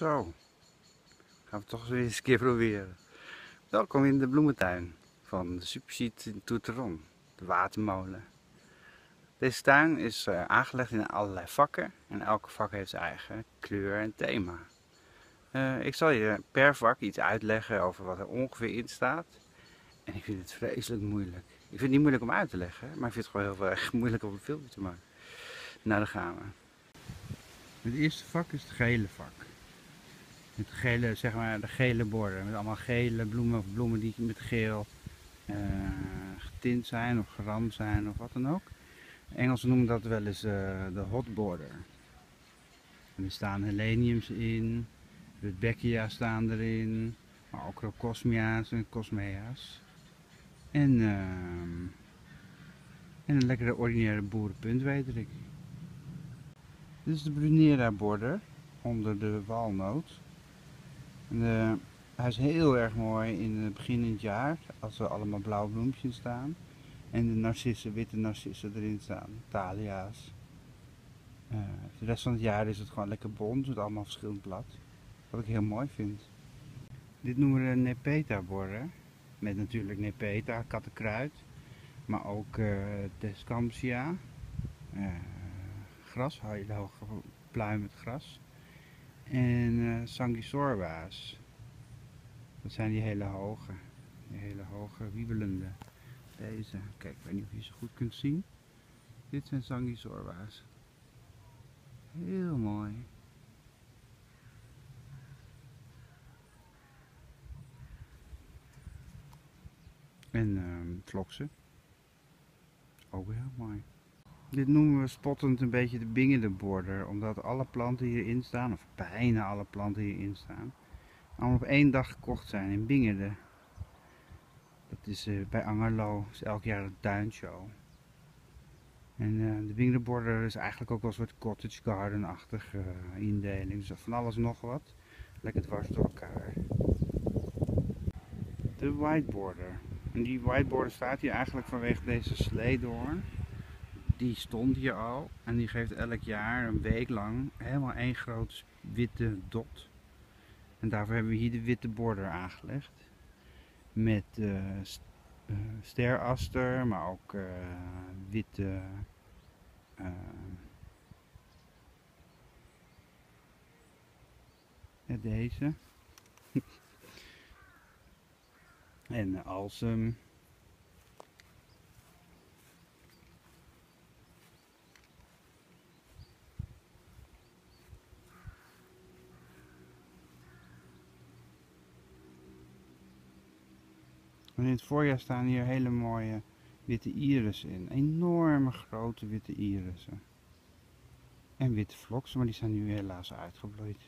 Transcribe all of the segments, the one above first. Zo, gaan we toch weer eens een keer proberen. Welkom in de bloementuin van de Supergites in Tourteron, de Watermolen. Deze tuin is aangelegd in allerlei vakken en elke vak heeft zijn eigen kleur en thema. Ik zal je per vak iets uitleggen over wat er ongeveer in staat. En ik vind het vreselijk moeilijk. Ik vind het niet moeilijk om uit te leggen, maar ik vind het gewoon heel erg moeilijk om een filmpje te maken. Nou, daar gaan we. Het eerste vak is het gele vak. Met gele, zeg maar, de gele borden. Met allemaal gele bloemen of bloemen die met geel getint zijn of geramd zijn of wat dan ook. Engelsen noemen dat wel eens de hot border. En er staan heleniums in, rudbeckia's staan erin, maar ook rocosmia's en cosmea's. En een lekkere ordinaire boerenpunt, weet ik. Dit is de Brunnera border onder de walnoot. Hij is heel erg mooi in het begin van het jaar als er allemaal blauwe bloempjes staan. En de narcissen, witte narcissen erin staan, thalia's. De rest van het jaar is het gewoon lekker bont met allemaal verschillend blad. Wat ik heel mooi vind. Dit noemen we een Nepeta border. Met natuurlijk Nepeta, kattenkruid. Maar ook Descampsia. Gras, hele hoge pluim met gras. En Sanguisorba's. Dat zijn die hele hoge wiebelende. Deze, kijk, ik weet niet of je ze goed kunt zien. Dit zijn Sanguisorba's. Heel mooi. En Floksen. Ook heel mooi. Dit noemen we spottend een beetje de Bingerden border, omdat alle planten hierin staan, of bijna alle planten hierin staan, allemaal op één dag gekocht zijn in Bingerden. Dat is bij Angerlo, is elk jaar een tuinshow. En de Bingerden border is eigenlijk ook wel een soort cottage garden-achtige indeling, dus van alles nog wat, lekker dwars door elkaar. De white border. En die white border staat hier eigenlijk vanwege deze sleedoorn. Die stond hier al en die geeft elk jaar een week lang helemaal één groot witte dot. En daarvoor hebben we hier de witte border aangelegd. Met steraster, maar ook witte deze. En alsem. En in het voorjaar staan hier hele mooie witte irissen in. Enorme grote witte irissen. En witte vloksen, maar die zijn nu helaas uitgebloeid.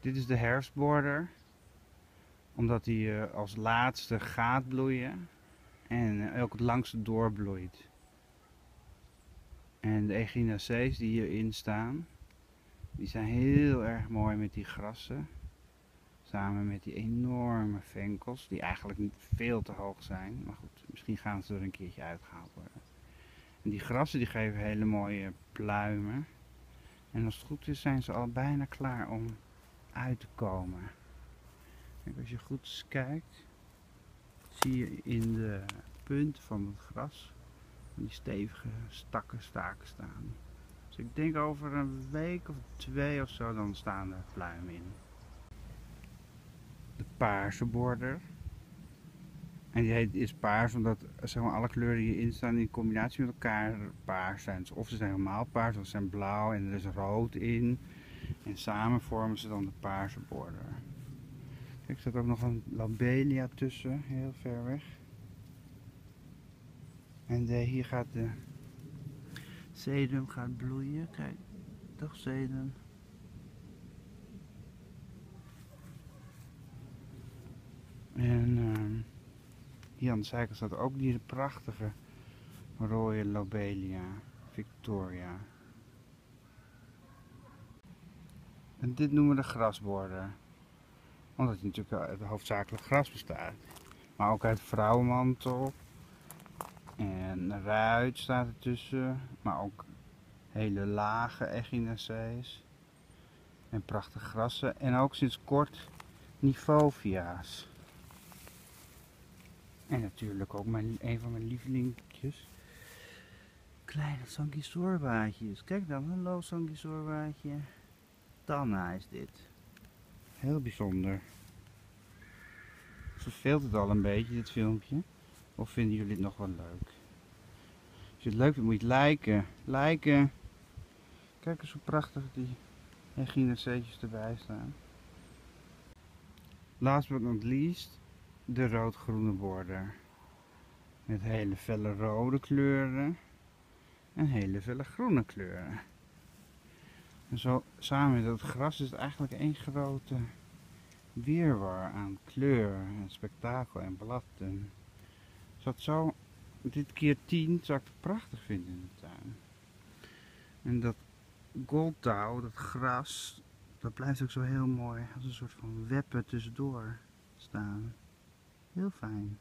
Dit is de herfstborder. Omdat die als laatste gaat bloeien. En ook het langste doorbloeit. En de Echinacea's die hierin staan. Die zijn heel erg mooi met die grassen. Samen met die enorme venkels, die eigenlijk niet veel te hoog zijn. Maar goed, misschien gaan ze er een keertje uitgehaald worden. En die grassen die geven hele mooie pluimen. En als het goed is zijn ze al bijna klaar om uit te komen. Kijk, als je goed kijkt, zie je in de punt van het gras die stevige staken staan. Dus ik denk over een week of twee of zo, dan staan er pluimen in. De paarse border. En die is paars omdat, zeg maar, alle kleuren die hierin staan in combinatie met elkaar paars zijn. Dus of ze zijn helemaal paars, of ze zijn blauw en er is rood in. En samen vormen ze dan de paarse border. Kijk, er staat ook nog een Lobelia tussen, heel ver weg. En hier gaat de sedum gaat bloeien. Kijk, toch sedum. En hier aan de zijkant staat ook die prachtige rode Lobelia, Victoria. En dit noemen we de grasborder. Omdat het natuurlijk uit hoofdzakelijk gras bestaat. Maar ook uit vrouwenmantel. En ruit staat ertussen. Maar ook hele lage Echinacea's. en prachtige grassen en ook sinds kort Nifovia's. En natuurlijk ook een van mijn lievelingjes, kleine sanguisorbaatjes. Kijk dan, hallo sanguisorbaatje. Tanna is dit. Heel bijzonder. Verveelt het al een beetje, dit filmpje? Of vinden jullie het nog wel leuk? Als je het leuk vindt, moet je het liken. Liken. Kijk eens hoe prachtig die echinacea's erbij staan. Last but not least, de rood-groene border. Met hele felle rode kleuren en hele felle groene kleuren. En zo samen met dat gras is het eigenlijk één grote weerwar aan kleur en spektakel en blad. En als dat zo dit keer 10 zou ik het prachtig vinden in de tuin. En dat goldtouw, dat gras, dat blijft ook zo heel mooi als een soort van weppen tussendoor staan. Heel fijn.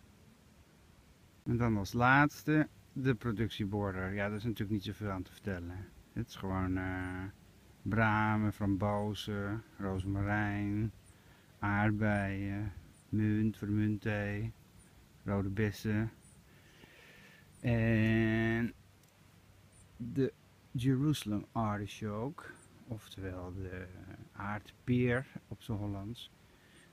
En dan als laatste de productieborder. Ja, daar is natuurlijk niet zoveel aan te vertellen. Het is gewoon bramen, frambozen, rozemarijn, aardbeien, munt, vermunthee, rode bessen. En de Jerusalem artichoke, oftewel de aardpeer op zijn Hollands.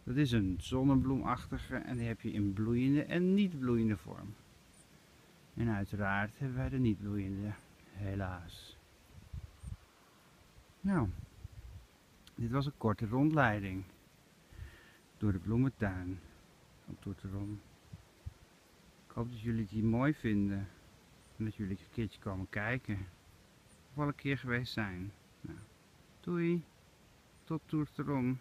Dat is een zonnebloemachtige en die heb je in bloeiende en niet bloeiende vorm. En uiteraard hebben wij de niet bloeiende, helaas. Nou, dit was een korte rondleiding door de bloementuin op Tourteron. Ik hoop dat jullie het hier mooi vinden en dat jullie een keertje komen kijken of al een keer geweest zijn. Nou, doei, tot Tourteron.